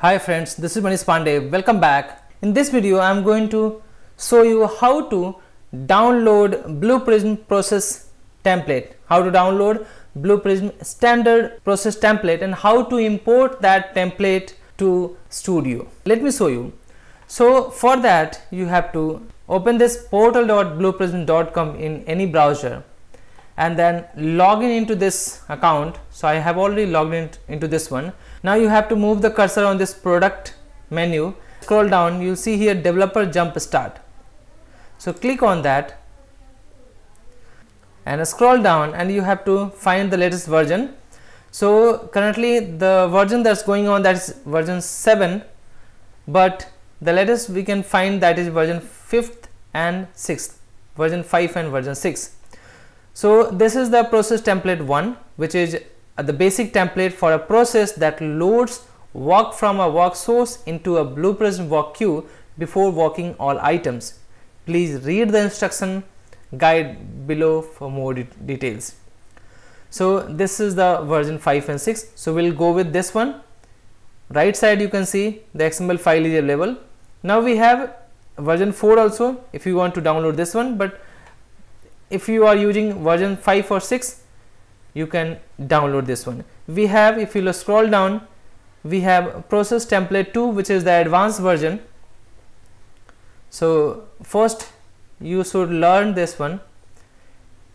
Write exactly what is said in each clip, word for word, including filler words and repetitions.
Hi friends, this is Manish Pandey. Welcome back. In this video, I am going to show you how to download Blue Prism process template, how to download Blue Prism standard process template and how to import that template to Studio. Let me show you. So for that, you have to open this portal dot blue prism dot com in any browser and then log in into this account. So I have already logged in into this one. Now you have to move the cursor on this product menu, scroll down, you'll see here developer jump start. So click on that and scroll down and you have to find the latest version. So currently the version that's going on, that is version seven, but the latest we can find that is version fifth and sixth, version five and version six. So this is the process template one, which is the basic template for a process that loads work from a work source into a Blue Prism work queue before working all items. Please read the instruction guide below for more de details. So this is the version five and six. So we'll go with this one. Right side you can see the X M L file is available. Now we have version four also if you want to download this one, but if you are using version five or six, you can download this one. We have, if you scroll down, we have process template two, which is the advanced version. So first you should learn this one,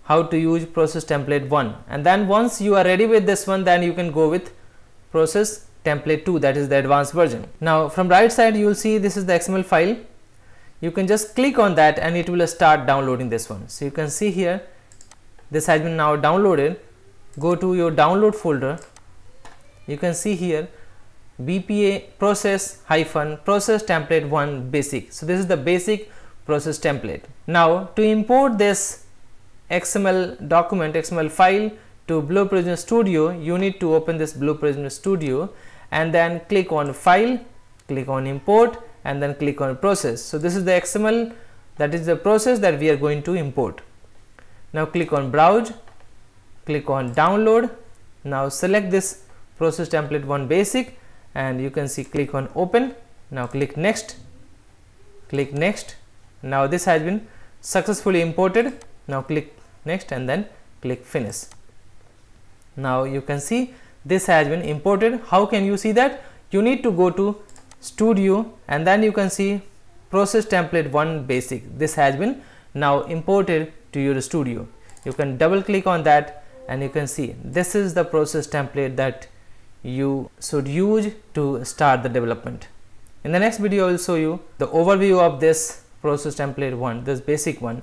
how to use process template one, and then once you are ready with this one, then you can go with process template two, that is the advanced version. Now from right side you will see this is the X M L file. You can just click on that and it will start downloading this one. So you can see here, this has been now downloaded. Go to your download folder. You can see here B P A process hyphen process template one basic. So this is the basic process template. Now to import this X M L document, X M L file to Blue Prism Studio, you need to open this Blue Prism Studio and then click on file, click on import, and then click on process. So this is the X M L, that is the process that we are going to import. Now click on browse, click on download. Now select this process template one basic and you can see click on open. Now click next, click next. Now this has been successfully imported. Now click next and then click finish. Now you can see this has been imported. How can you see that? You need to go to Studio and then you can see process template one basic. This has been now imported to your Studio. You can double click on that and you can see this is the process template that you should use to start the development. In the next video I will show you the overview of this process template one, this basic one.